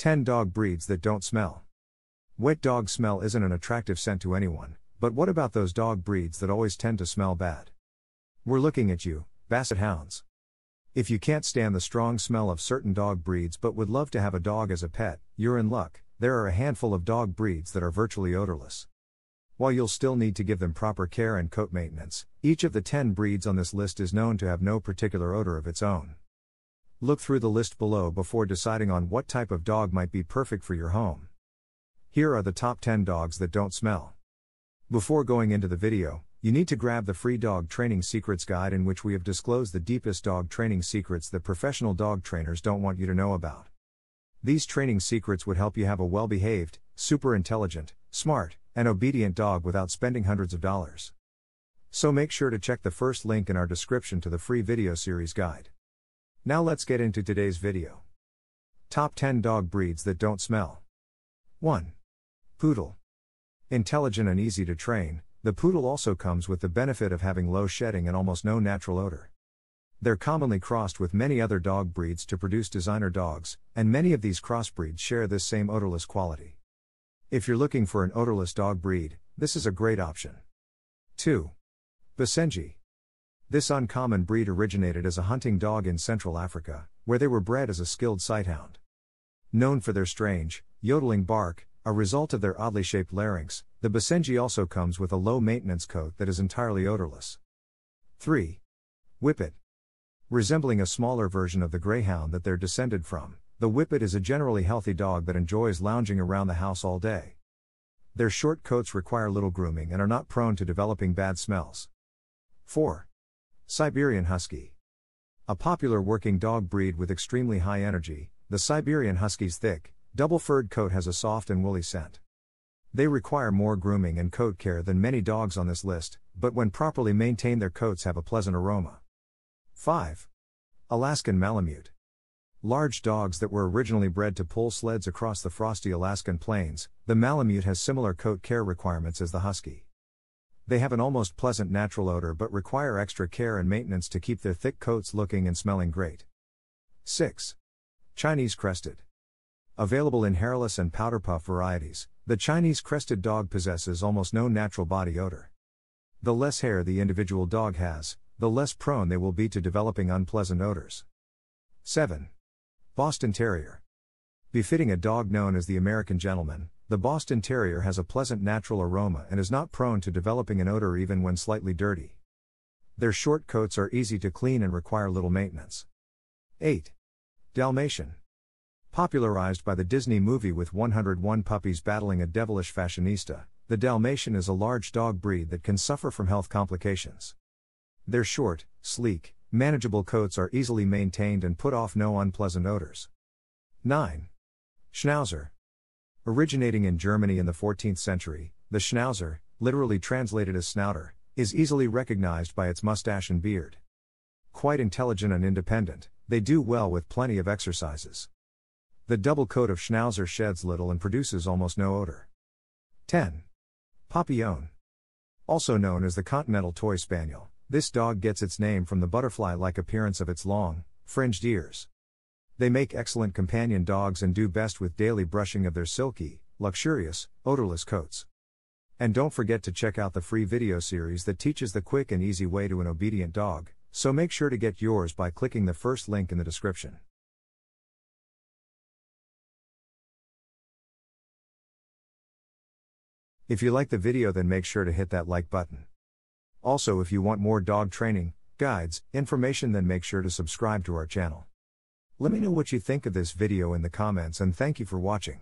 10 Dog breeds that don't smell. Wet dog smell isn't an attractive scent to anyone, but what about those dog breeds that always tend to smell bad? We're looking at you, Basset Hounds. If you can't stand the strong smell of certain dog breeds but would love to have a dog as a pet, you're in luck. There are a handful of dog breeds that are virtually odorless. While you'll still need to give them proper care and coat maintenance, each of the 10 breeds on this list is known to have no particular odor of its own. Look through the list below before deciding on what type of dog might be perfect for your home. Here are the top 10 dogs that don't smell. Before going into the video, you need to grab the free Dog Training Secrets Guide, in which we have disclosed the deepest dog training secrets that professional dog trainers don't want you to know about. These training secrets would help you have a well-behaved, super intelligent, smart, and obedient dog without spending hundreds of dollars. So make sure to check the first link in our description to the free video series guide. Now let's get into today's video. Top 10 dog breeds that don't smell. 1. Poodle. Intelligent and easy to train, the poodle also comes with the benefit of having low shedding and almost no natural odor. They're commonly crossed with many other dog breeds to produce designer dogs, and many of these crossbreeds share this same odorless quality. If you're looking for an odorless dog breed, this is a great option. 2. Basenji. This uncommon breed originated as a hunting dog in Central Africa, where they were bred as a skilled sighthound. Known for their strange, yodeling bark, a result of their oddly shaped larynx, the Basenji also comes with a low-maintenance coat that is entirely odorless. 3. Whippet. Resembling a smaller version of the greyhound that they're descended from, the Whippet is a generally healthy dog that enjoys lounging around the house all day. Their short coats require little grooming and are not prone to developing bad smells. 4. Siberian Husky. A popular working dog breed with extremely high energy, the Siberian Husky's thick, double-furred coat has a soft and woolly scent. They require more grooming and coat care than many dogs on this list, but when properly maintained their coats have a pleasant aroma. 5. Alaskan Malamute. Large dogs that were originally bred to pull sleds across the frosty Alaskan plains, the Malamute has similar coat care requirements as the Husky. They have an almost pleasant natural odor but require extra care and maintenance to keep their thick coats looking and smelling great. 6. Chinese Crested. Available in hairless and powder puff varieties, the Chinese crested dog possesses almost no natural body odor. The less hair the individual dog has, the less prone they will be to developing unpleasant odors. 7. Boston Terrier. Befitting a dog known as the American Gentleman, the Boston Terrier has a pleasant natural aroma and is not prone to developing an odor even when slightly dirty. Their short coats are easy to clean and require little maintenance. 8. Dalmatian. Popularized by the Disney movie with 101 puppies battling a devilish fashionista, the Dalmatian is a large dog breed that can suffer from health complications. Their short, sleek, manageable coats are easily maintained and put off no unpleasant odors. 9. Schnauzer. Originating in Germany in the 14th century, the Schnauzer, literally translated as snouter, is easily recognized by its mustache and beard. Quite intelligent and independent, they do well with plenty of exercises. The double coat of Schnauzer sheds little and produces almost no odor. 10. Papillon. Also known as the Continental Toy Spaniel, this dog gets its name from the butterfly-like appearance of its long, fringed ears. They make excellent companion dogs and do best with daily brushing of their silky, luxurious, odorless coats. And don't forget to check out the free video series that teaches the quick and easy way to an obedient dog, so make sure to get yours by clicking the first link in the description. If you like the video, then make sure to hit that like button. Also, if you want more dog training, guides, information, then make sure to subscribe to our channel. Let me know what you think of this video in the comments, and thank you for watching.